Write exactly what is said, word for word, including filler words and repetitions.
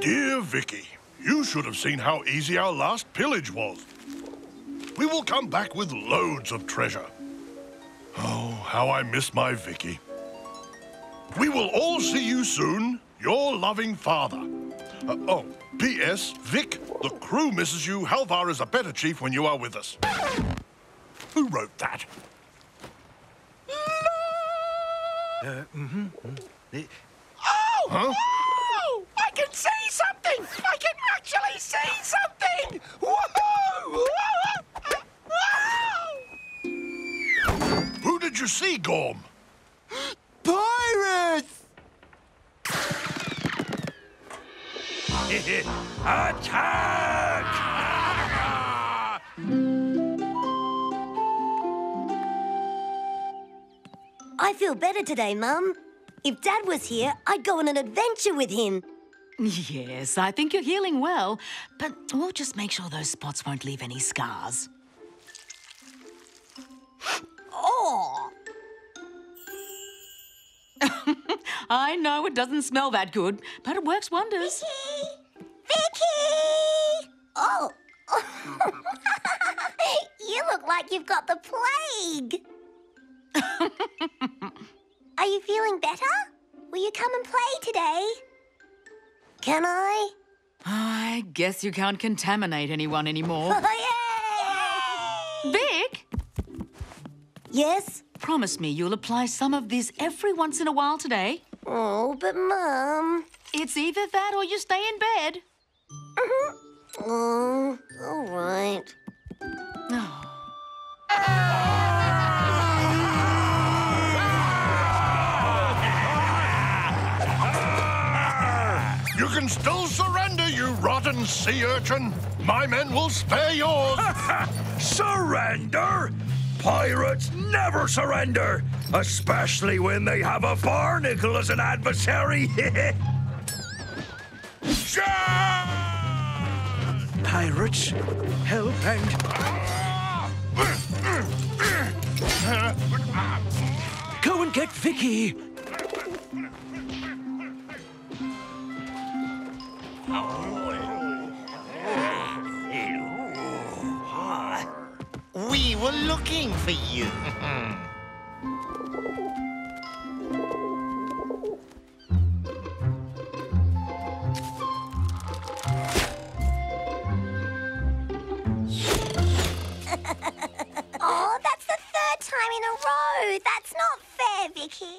Dear Vicky, you should have seen how easy our last pillage was. We will come back with loads of treasure. Oh, how I miss my Vicky. We will all see you soon. Your loving father. Uh, oh, P S Vic, the crew misses you. Halvar is a better chief when you are with us. Who wrote that? Uh, mm-hmm. Mm. Oh! Huh? Wow! I can see something! I can actually see something! Whoa! Wow! Who did you see, Gorm? Pirates! Attack! I feel better today, Mum. If Dad was here, I'd go on an adventure with him. Yes, I think you're healing well, but we'll just make sure those spots won't leave any scars. Oh! I know it doesn't smell that good, but it works wonders. Vicky! Vicky! Oh! You look like you've got the plague. Are you feeling better? Will you come and play today? Can I? Oh, I guess you can't contaminate anyone anymore. Oh, yay! Vic? Yes? Promise me you'll apply some of this every once in a while today. Oh, but Mum... It's either that or you stay in bed. Mm-hmm. Oh, all right. Oh. Ah! You can still surrender, you rotten sea urchin. My men will spare yours. Surrender? Pirates never surrender, especially when they have a barnacle as an adversary. Pirates, help and... Go and get Vicky. We were looking for you. Oh, that's the third time in a row. That's not fair, Vicky.